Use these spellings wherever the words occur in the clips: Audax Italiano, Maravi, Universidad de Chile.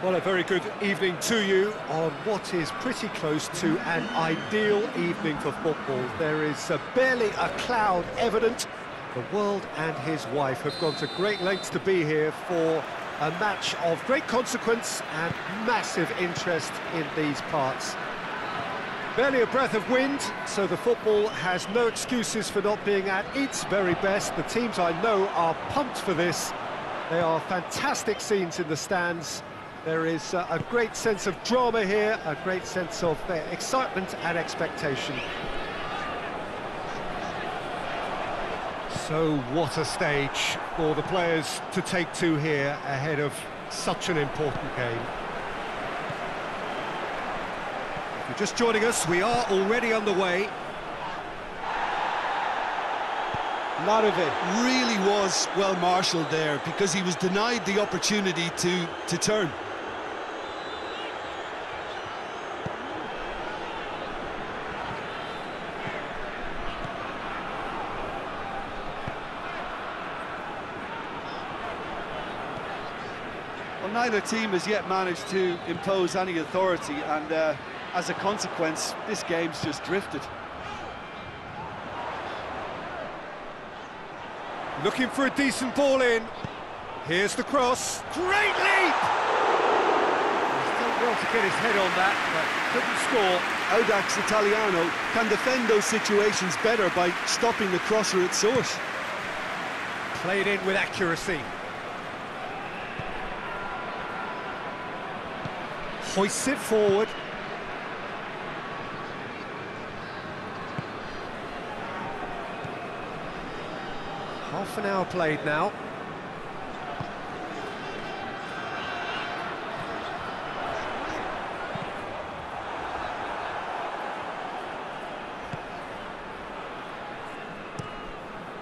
Well, a very good evening to you on what is pretty close to an ideal evening for football. There is barely a cloud evident. The World and his wife have gone to great lengths to be here for a match of great consequence and massive interest in these parts. Barely a breath of wind, so the football has no excuses for not being at its very best. The teams I know are pumped for this. They are fantastic scenes in the stands. There is a great sense of drama here, a great sense of excitement and expectation. So what a stage for the players to take to here ahead of such an important game. If you're just joining us, we are already underway. Maravi really was well marshalled there, because he was denied the opportunity to turn. Well, neither team has yet managed to impose any authority, and as a consequence, this game's just drifted. Looking for a decent ball in. Here's the cross. Great leap! He's done well to get his head on that, but couldn't score. Audax Italiano can defend those situations better by stopping the crosser at source. Played in with accuracy. Hoists it forward. Half an hour played now.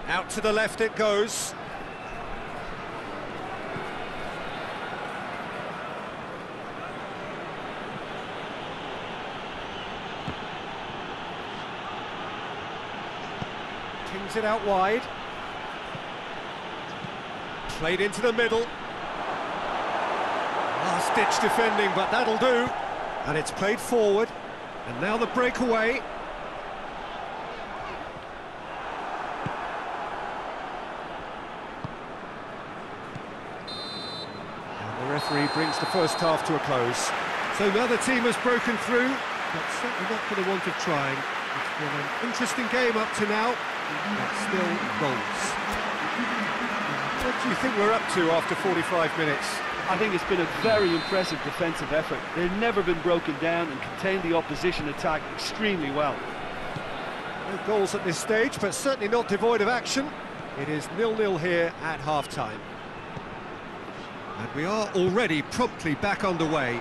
Out to the left it goes. Kings it out wide. Played into the middle. Last-ditch defending, but that'll do. And it's played forward. And now the breakaway. And the referee brings the first half to a close. So the other team has broken through, but certainly not for the want of trying. It's been an interesting game up to now, but still goals. What do you think we're up to after 45 minutes? I think it's been a very impressive defensive effort. They've never been broken down and contained the opposition attack extremely well. No goals at this stage, but certainly not devoid of action. It is 0-0 here at half-time. And we are already promptly back underway.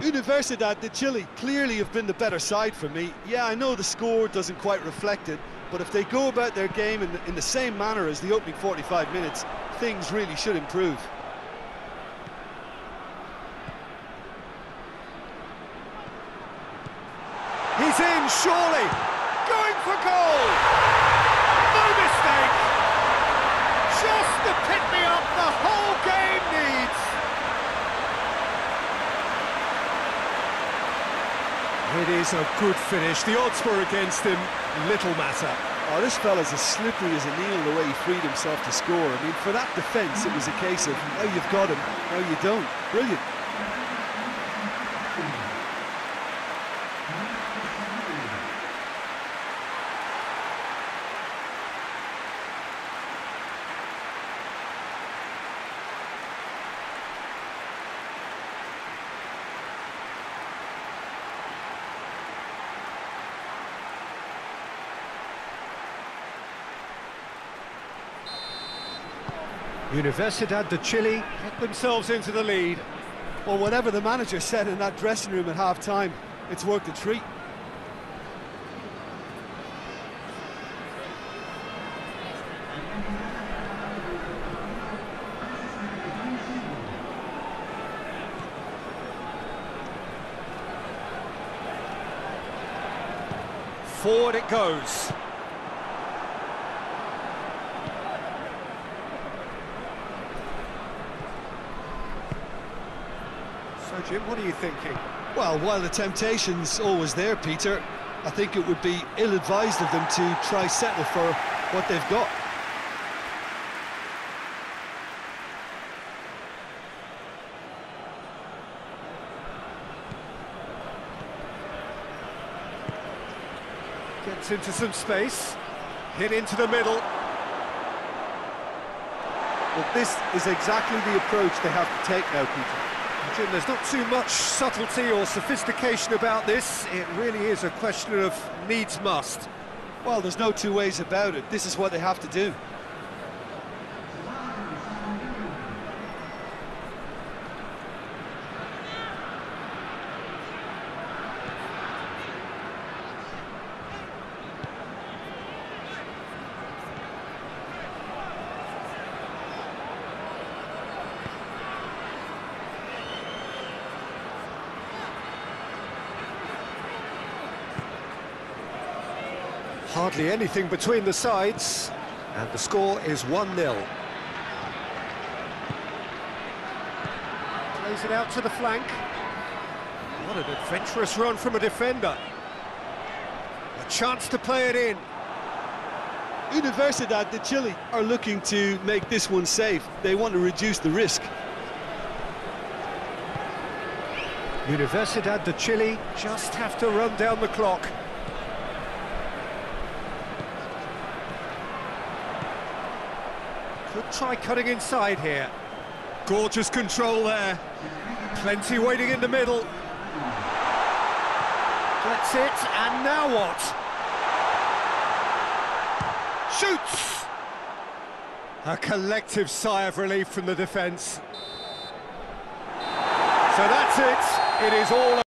Universidad de Chile clearly have been the better side for me. Yeah, I know the score doesn't quite reflect it, but if they go about their game in the same manner as the opening 45 minutes, things really should improve. He's in, surely! Going for goal! No mistake! Just the pick-me-up the whole game needs! It is a good finish. The odds were against him. Little matter. Oh, this fella's as slippery as a needle the way he freed himself to score. I mean, for that defence, it was a case of, oh, you've got him, no, you don't. Brilliant. Universidad de Chile get themselves into the lead. Well, whatever the manager said in that dressing room at half-time, it's worked a treat. Forward it goes. So, Jim, what are you thinking? Well, while the temptation's always there, Peter, I think it would be ill-advised of them to try settle for what they've got. Gets into some space, hit into the middle. Well, this is exactly the approach they have to take now, Peter. Jim, there's not too much subtlety or sophistication about this. It really is a question of needs must. Well, there's no two ways about it. This is what they have to do. Hardly anything between the sides, and the score is 1-0. Plays it out to the flank. What an adventurous run from a defender. A chance to play it in. Universidad de Chile are looking to make this one safe. They want to reduce the risk. Universidad de Chile just have to run down the clock. Could try cutting inside here. Gorgeous control there. Plenty waiting in the middle. That's it, and now what? Shoots! A collective sigh of relief from the defence. So that's it. It is all over.